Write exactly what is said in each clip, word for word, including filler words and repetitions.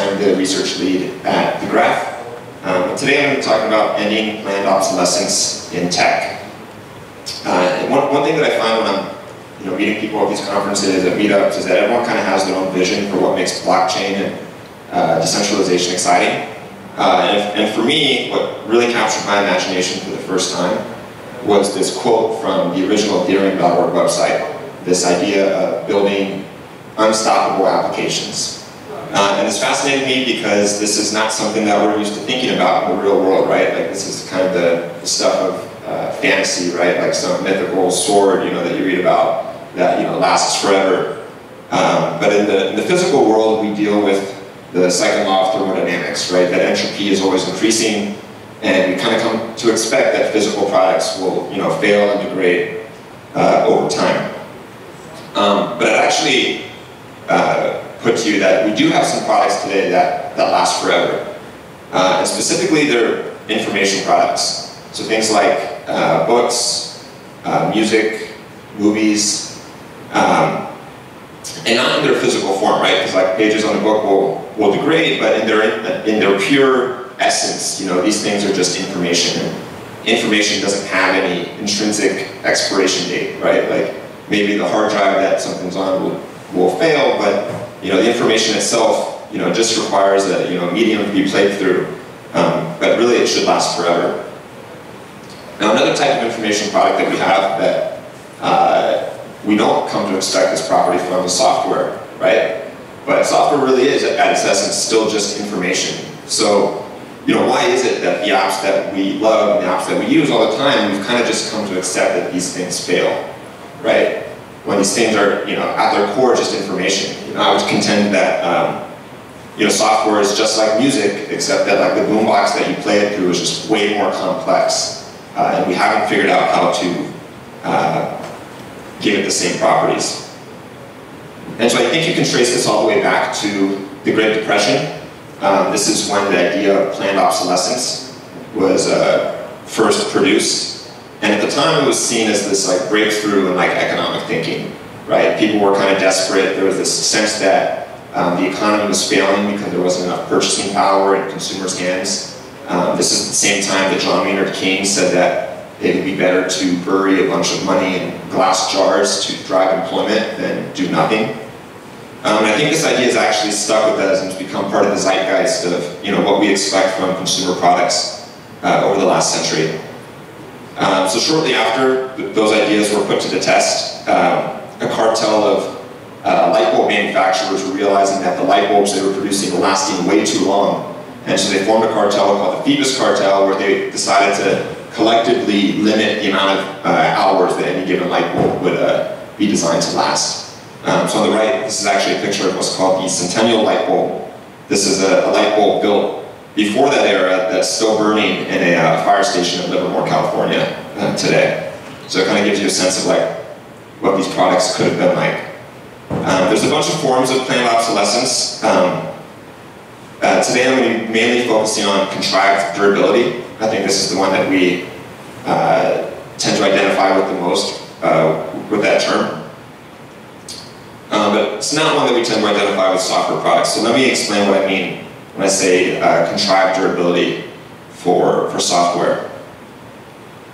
I'm the research lead at The Graph. Um, today I'm going to talk about ending planned obsolescence in tech. Uh, and one, one thing that I find when I'm you know, meeting people at these conferences, at meetups, is that everyone kind of has their own vision for what makes blockchain and uh, decentralization exciting. Uh, and, if, and for me, what really captured my imagination for the first time was this quote from the original Ethereum dot org website, this idea of building unstoppable applications. Uh, and this fascinated me because this is not something that we're used to thinking about in the real world, right? Like, this is kind of the, the stuff of uh, fantasy, right? Like some mythical sword, you know, that you read about that, you know, lasts forever. Um, but in the, in the physical world, we deal with the second law of thermodynamics, right? That entropy is always increasing, and we kind of come to expect that physical products will, you know, fail and degrade uh, over time. Um, but it actually uh, put to you that we do have some products today that, that last forever. Uh, and specifically, they're information products. So things like uh, books, uh, music, movies, um, and not in their physical form, right? Because like pages on a book will, will degrade, but in their, in their pure essence, you know, these things are just information. And information doesn't have any intrinsic expiration date, right? Like maybe the hard drive that something's on will, will fail, but you know, the information itself, you know, just requires a, you know, medium to be played through, um, but really it should last forever. Now, another type of information product that we have that uh, we don't come to expect this property from is software, right? But software really is, at its essence, still just information. So, you know, why is it that the apps that we love and the apps that we use all the time, we've kind of just come to accept that these things fail, right? When these things are, you know, at their core just information. You know, I would contend that, um, you know, software is just like music, except that like the boombox that you play it through is just way more complex, uh, and we haven't figured out how to uh, give it the same properties. And so I think you can trace this all the way back to the Great Depression. Um, this is when the idea of planned obsolescence was uh, first produced. And at the time, it was seen as this like breakthrough in like economic thinking, right? People were kind of desperate. There was this sense that um, the economy was failing because there wasn't enough purchasing power in consumers' hands. Um, this is the same time that John Maynard Keynes said that it would be better to bury a bunch of money in glass jars to drive employment than do nothing. Um, and I think this idea has actually stuck with us and has become part of the zeitgeist of you know what we expect from consumer products uh, over the last century. Um, so shortly after th those ideas were put to the test, um, a cartel of uh, light bulb manufacturers were realizing that the light bulbs they were producing were lasting way too long. And so they formed a cartel called the Phoebus Cartel, where they decided to collectively limit the amount of uh, hours that any given light bulb would uh, be designed to last. Um, so on the right, this is actually a picture of what's called the Centennial light bulb. This is a, a light bulb built before that era, that's still burning in a uh, fire station in Livermore, California uh, today. So it kind of gives you a sense of like what these products could have been like. Um, there's a bunch of forms of planned obsolescence. Um, uh, today I'm going to be mainly focusing on contrived durability. I think this is the one that we uh, tend to identify with the most uh, with that term. Um, but it's not one that we tend to identify with software products. So let me explain what I mean when I say uh, contrived durability for, for software.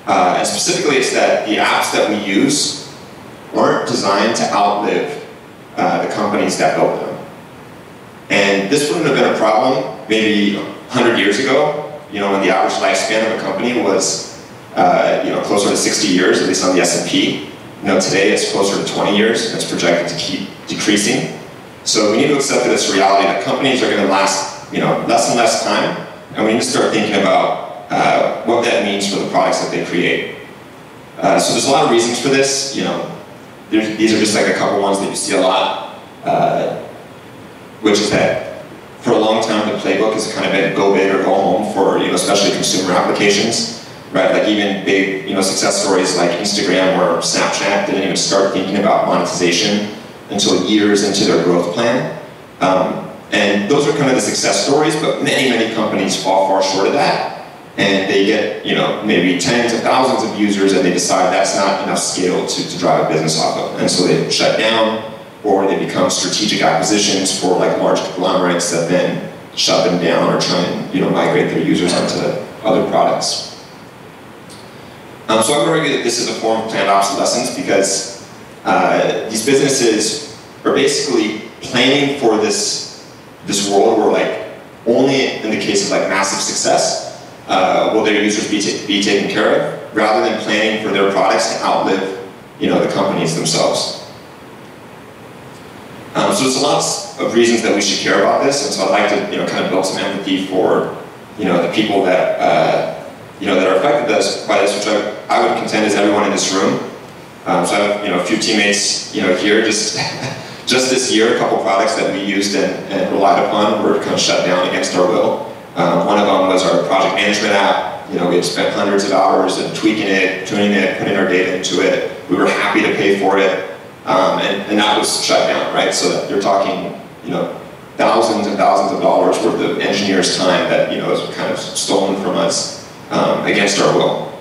Uh, and specifically, it's that the apps that we use aren't designed to outlive uh, the companies that built them. And this wouldn't have been a problem maybe one hundred years ago, you know, when the average lifespan of a company was uh, you know, closer to sixty years, at least on the S and P. You know, today it's closer to twenty years, and it's projected to keep decreasing. So we need to accept that it's reality that companies are going to last you know, less and less time, and we need to start thinking about uh, what that means for the products that they create. Uh, so there's a lot of reasons for this, you know, these are just like a couple ones that you see a lot, uh, which is that for a long time the playbook has kind of been go big or go home for, you know, especially consumer applications, right? Like even big, you know, success stories like Instagram or Snapchat didn't even start thinking about monetization until years into their growth plan. Um, And those are kind of the success stories, but many, many companies fall far short of that. And they get, you know, maybe tens of thousands of users, and they decide that's not enough scale to, to drive a business off of. And so they shut down, or they become strategic acquisitions for like large conglomerates that then shut them down or try and you know migrate their users onto other products. Um, so I'm worried that this is a form of planned obsolescence because uh, these businesses are basically planning for this this world where, like, only in the case of like massive success uh, will their users be ta be taken care of, rather than planning for their products to outlive you know the companies themselves. Um, so there's lots of reasons that we should care about this, and so I'd like to you know kind of build some empathy for you know the people that uh, you know that are affected by this, which I I would contend is everyone in this room. Um, so I have you know a few teammates you know here just just this year a couple products that we used and, and relied upon were kind of shut down against our will. Um, one of them was our project management app. You know we had spent hundreds of hours and tweaking it, tuning it, putting our data into it. We were happy to pay for it, um, and, and that was shut down. Right, so you're talking you know thousands and thousands of dollars worth of engineers' time that you know is kind of stolen from us um, against our will.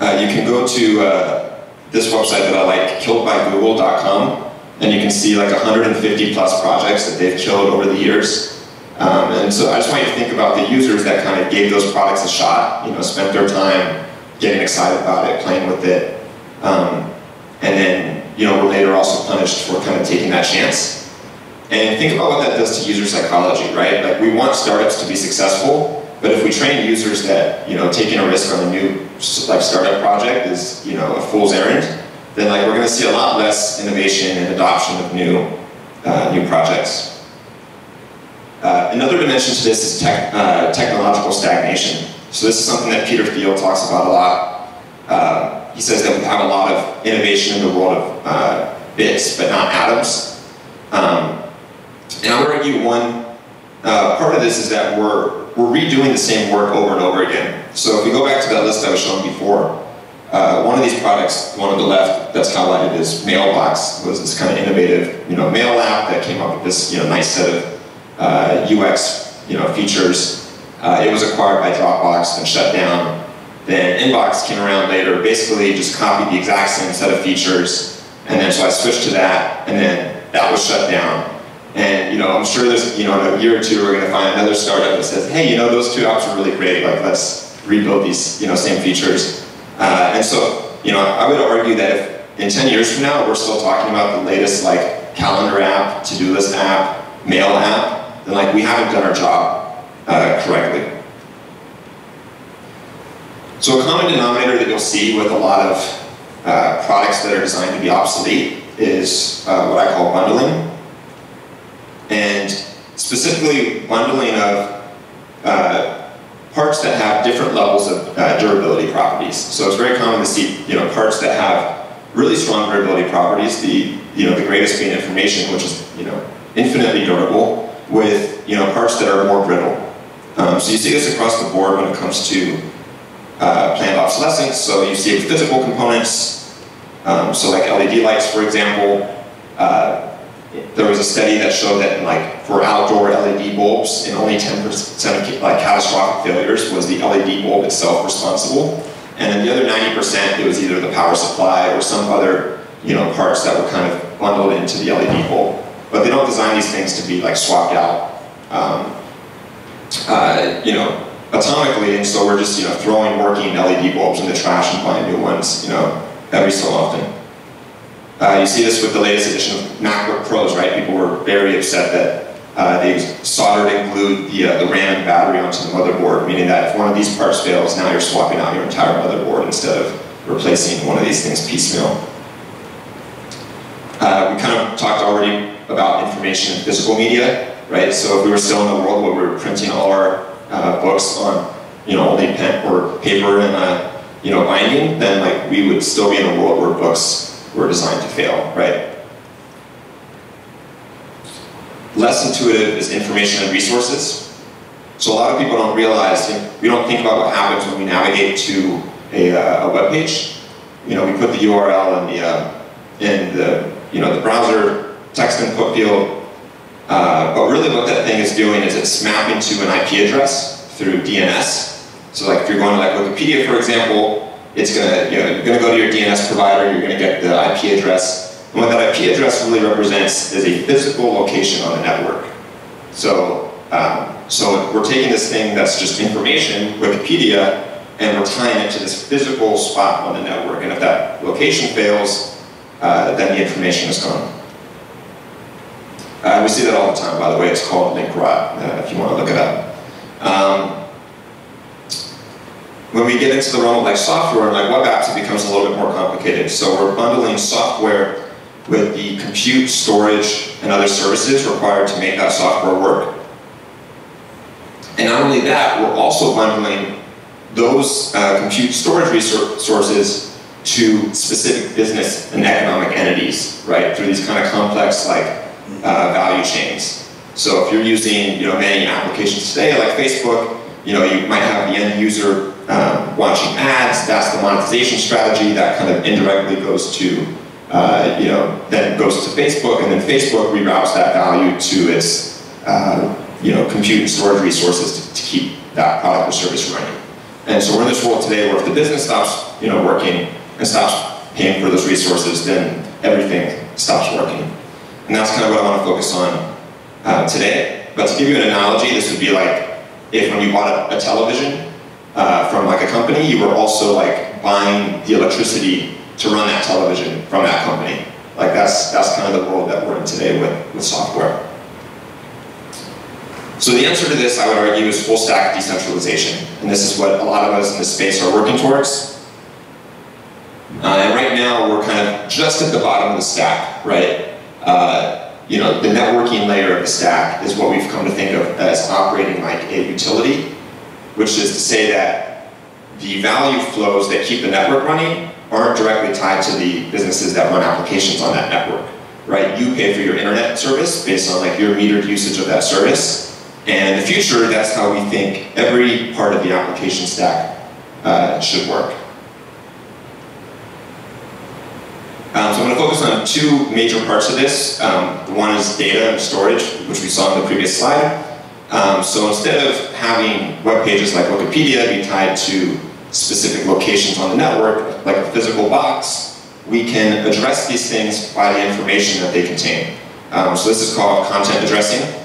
Uh, you can go to uh, this website that I like, killed by google dot com, and you can see like one hundred fifty plus projects that they've killed over the years. Um, and so I just want you to think about the users that kind of gave those products a shot, you know, spent their time getting excited about it, playing with it, um, and then you know were later also punished for kind of taking that chance. And think about what that does to user psychology, right? Like we want startups to be successful. But if we train users that you know taking a risk on a new like startup project is you know a fool's errand, then like we're going to see a lot less innovation and adoption of new uh, new projects. Uh, another dimension to this is tech, uh, technological stagnation. So this is something that Peter Thiel talks about a lot. Uh, he says that we have a lot of innovation in the world of uh, bits, but not atoms. Um, and I would argue one uh, part of this is that we're We're redoing the same work over and over again. So if we go back to that list I was showing before, uh, one of these products, the one on the left that's highlighted is Mailbox. It was this kind of innovative, you know, mail app that came up with this, you know, nice set of uh, U X, you know, features. Uh, it was acquired by Dropbox and shut down. Then Inbox came around later, basically just copied the exact same set of features, and then so I switched to that, and then that was shut down. And you know, I'm sure there's you know in a year or two we're going to find another startup that says, hey, you know, those two apps are really great. Like, let's rebuild these you know same features. Uh, and so you know, I would argue that if in ten years from now we're still talking about the latest like calendar app, to-do list app, mail app, then like we haven't done our job uh, correctly. So a common denominator that you'll see with a lot of uh, products that are designed to be obsolete is uh, what I call bundling. And specifically bundling of uh, parts that have different levels of uh, durability properties. So it's very common to see you know parts that have really strong durability properties. The you know the greatest being information, which is you know infinitely durable, with you know parts that are more brittle. Um, so you see this across the board when it comes to uh, planned obsolescence. So you see physical components. Um, so like L E D lights, for example. Uh, There was a study that showed that, like, for outdoor L E D bulbs, in only ten percent of like catastrophic failures was the L E D bulb itself responsible, and then the other ninety percent it was either the power supply or some other, you know, parts that were kind of bundled into the L E D bulb. But they don't design these things to be like swapped out, um, uh, you know, atomically, and so we're just you know throwing working L E D bulbs in the trash and buying new ones, you know, every so often. Uh, you see this with the latest edition of MacBook Pros, right? People were very upset that uh, they soldered and glued the, uh, the RAM and battery onto the motherboard, meaning that if one of these parts fails, now you're swapping out your entire motherboard instead of replacing one of these things piecemeal. Uh, we kind of talked already about information and physical media, right? So if we were still in a world where we were printing all our uh, books on, you know, only pen or paper and, uh, you know, binding, then like we would still be in a world where books were designed to fail, right? Less intuitive is information and resources. So a lot of people don't realize, we don't think about what happens when we navigate to a, uh, a web page. You know, we put the U R L in the, uh, in the, you know, the browser text input field, uh, but really what that thing is doing is it's mapping to an I P address through D N S. So like if you're going to like Wikipedia, for example, it's gonna, you know, you're gonna go to your D N S provider, you're gonna get the I P address, and what that I P address really represents is a physical location on the network. So Um, so we're taking this thing that's just information, Wikipedia, and we're tying it to this physical spot on the network. And if that location fails, uh, then the information is gone. Uh, we see that all the time, by the way. It's called link rot, uh, if you want to look it up. Um, when we get into the realm of like software and like web apps, it becomes a little bit more complicated. So we're bundling software with the compute, storage, and other services required to make that software work. And not only that, we're also bundling those uh, compute storage resources to specific business and economic entities, right? Through these kind of complex like uh, value chains. So if you're using, you know, many applications today, like Facebook, you know, you might have the end user um, watching ads. That's the monetization strategy that kind of indirectly goes to, uh, you know, then goes to Facebook, and then Facebook reroutes that value to its, uh, you know, compute and storage resources to, to keep that product or service running. And so we're in this world today where if the business stops, you know, working and stops paying for those resources, then everything stops working. And that's kind of what I want to focus on uh, today. But to give you an analogy, this would be like if when you bought a, a television uh, from like a company, you were also like buying the electricity to run that television from that company. Like that's that's kind of the world that we're in today with, with software. So the answer to this, I would argue, is full stack decentralization. And this is what a lot of us in this space are working towards. Uh, and right now, we're kind of just at the bottom of the stack, right? Uh, you know, the networking layer of the stack is what we've come to think of as operating like a utility, which is to say that the value flows that keep the network running aren't directly tied to the businesses that run applications on that network, right? You pay for your internet service based on like your metered usage of that service. And in the future, that's how we think every part of the application stack uh, should work. Um, so I'm going to focus on two major parts of this. Um, one is data and storage, which we saw in the previous slide. Um, so instead of having web pages like Wikipedia be tied to specific locations on the network, like a physical box, we can address these things by the information that they contain. Um, so this is called content addressing.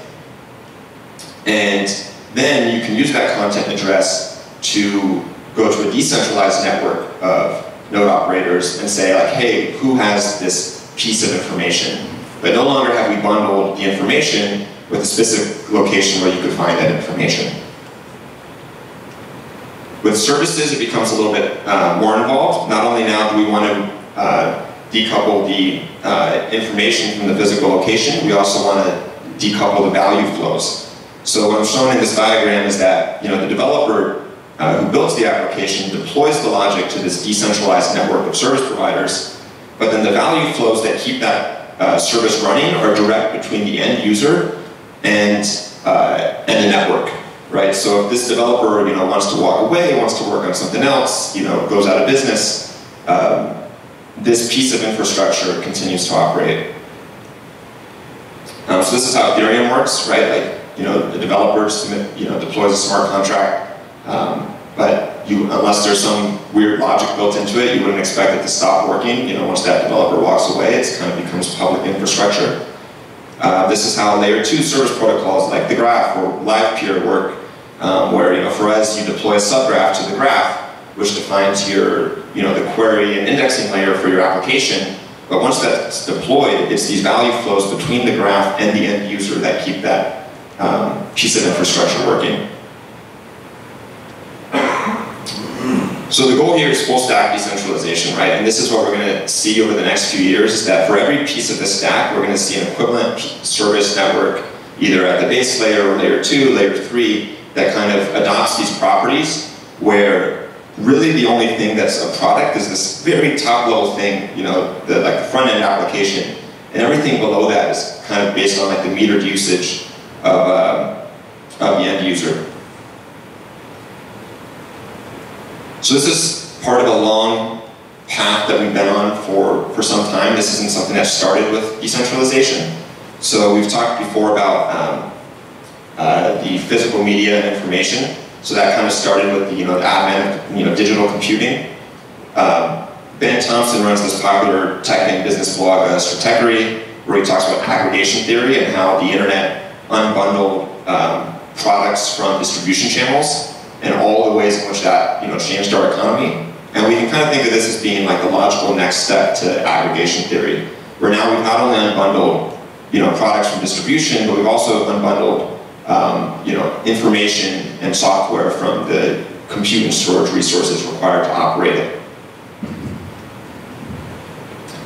And then you can use that content address to go to a decentralized network of node operators and say like, hey, who has this piece of information? But no longer have we bundled the information with a specific location where you could find that information. With services, it becomes a little bit uh, more involved. Not only now do we want to uh, decouple the uh, information from the physical location, we also want to decouple the value flows. So what I'm showing in this diagram is that, you know, the developer uh, who builds the application deploys the logic to this decentralized network of service providers, but then the value flows that keep that uh, service running are direct between the end user and, uh, and the network, right? So if this developer, you know, wants to walk away, wants to work on something else, you know, goes out of business, um, this piece of infrastructure continues to operate. Um, so this is how Ethereum works, right? Like, you know, the developer submit, you know, deploys a smart contract, um, but you, unless there's some weird logic built into it, you wouldn't expect it to stop working. You know, once that developer walks away, it kind of becomes public infrastructure. Uh, this is how layer two service protocols like the graph or live peer work, um, where, you know, for us, you deploy a subgraph to the graph, which defines your, you know, the query and indexing layer for your application. But once that's deployed, it's these value flows between the graph and the end user that keep that Um, piece of infrastructure working. So the goal here is full stack decentralization, right? And this is what we're going to see over the next few years, is that for every piece of the stack, we're going to see an equivalent service network, either at the base layer or layer two, layer three, that kind of adopts these properties, where really the only thing that's a product is this very top level thing, you know, the, like the front end application, and everything below that is kind of based on like the metered usage Of, uh, of the end user. So this is part of a long path that we've been on for, for some time. This isn't something that started with decentralization. So we've talked before about um, uh, the physical media and information. So that kind of started with the, you know, the advent of, you know, digital computing. Um, Ben Thompson runs this popular tech and business blog, uh, Stratechery, where he talks about aggregation theory and how the internet unbundled um, products from distribution channels and all the ways in which that, you know, changed our economy. And we can kind of think of this as being like the logical next step to aggregation theory, where now we've not only unbundled, you know, products from distribution, but we've also unbundled, um, you know, information and software from the compute and storage resources required to operate it.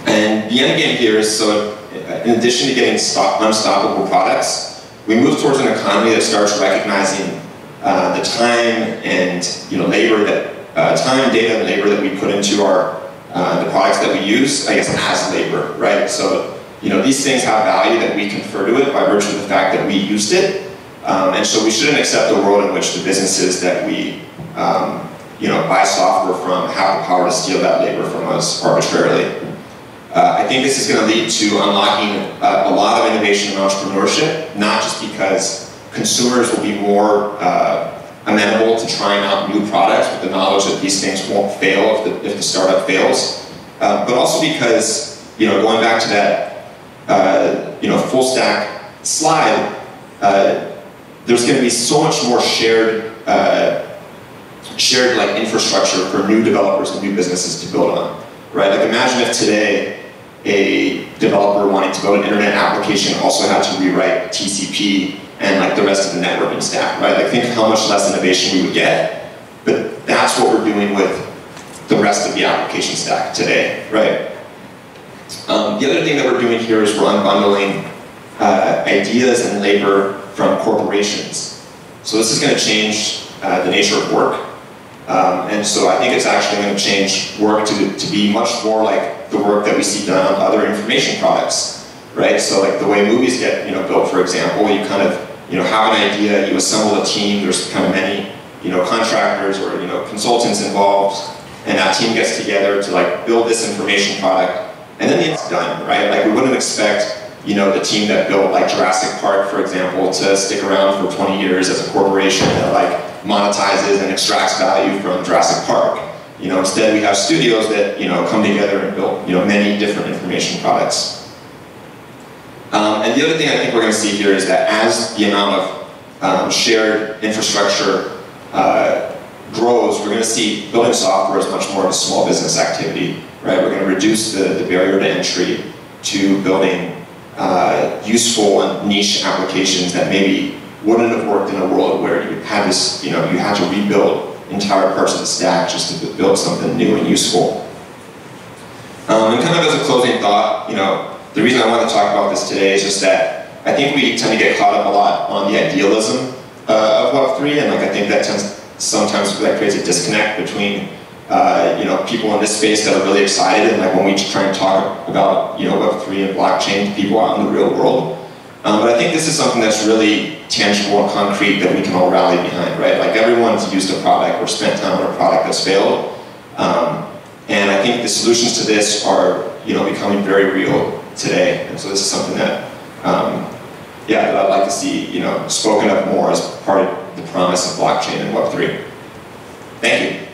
And the end game here is, so in addition to getting stop, unstoppable products, we move towards an economy that starts recognizing uh, the time and, you know, labor that Uh, time, data, and labor that we put into our uh, the products that we use, I guess, as labor, right? So, you know, these things have value that we confer to it by virtue of the fact that we used it, um, and so we shouldn't accept a world in which the businesses that we, um, you know, buy software from have the power to steal that labor from us arbitrarily. Uh, I think this is going to lead to unlocking uh, a lot of innovation and entrepreneurship, not just because consumers will be more uh, amenable to trying out new products with the knowledge that these things won't fail if the, if the startup fails, uh, but also because, you know, going back to that, uh, you know, full stack slide, uh, there's going to be so much more shared, uh, shared like infrastructure for new developers and new businesses to build on, right? Like, imagine if today a developer wanting to build an internet application also had to rewrite T C P and like the rest of the networking stack, right? Like, think how much less innovation we would get, but that's what we're doing with the rest of the application stack today, right? Um, the other thing that we're doing here is we're unbundling uh, ideas and labor from corporations. So this is gonna change uh, the nature of work. Um, and so I think it's actually gonna change work to, to be much more like the work that we see done on other information products, right? So like the way movies get, you know, built, for example, you kind of, you know, have an idea, you assemble a team, there's kind of many, you know, contractors or, you know, consultants involved, and that team gets together to like build this information product, and then it's done, right? Like, we wouldn't expect, you know, the team that built like Jurassic Park, for example, to stick around for twenty years as a corporation that like monetizes and extracts value from Jurassic Park. You know, instead we have studios that, you know, come together and build, you know, many different information products. Um, and the other thing I think we're going to see here is that as the amount of um, shared infrastructure uh, grows, we're going to see building software is much more of a small business activity, right? We're going to reduce the, the barrier to entry to building uh, useful and niche applications that maybe wouldn't have worked in a world where you had this, you know, you had to rebuild entire parts of the stack just to build something new and useful. Um, and kind of as a closing thought, you know, the reason I want to talk about this today is just that I think we tend to get caught up a lot on the idealism uh, of Web three, and like I think that tends sometimes that creates a disconnect between uh, you know, people in this space that are really excited, and like when we try and talk about, you know, Web three and blockchain to people out in the real world. Um, but I think this is something that's really tangible and concrete that we can all rally behind, right? Like, everyone's used a product or spent time on a product that's failed, um, and I think the solutions to this are, you know, becoming very real today, and so this is something that, um, yeah, that I'd like to see, you know, spoken of more as part of the promise of blockchain and Web three. Thank you.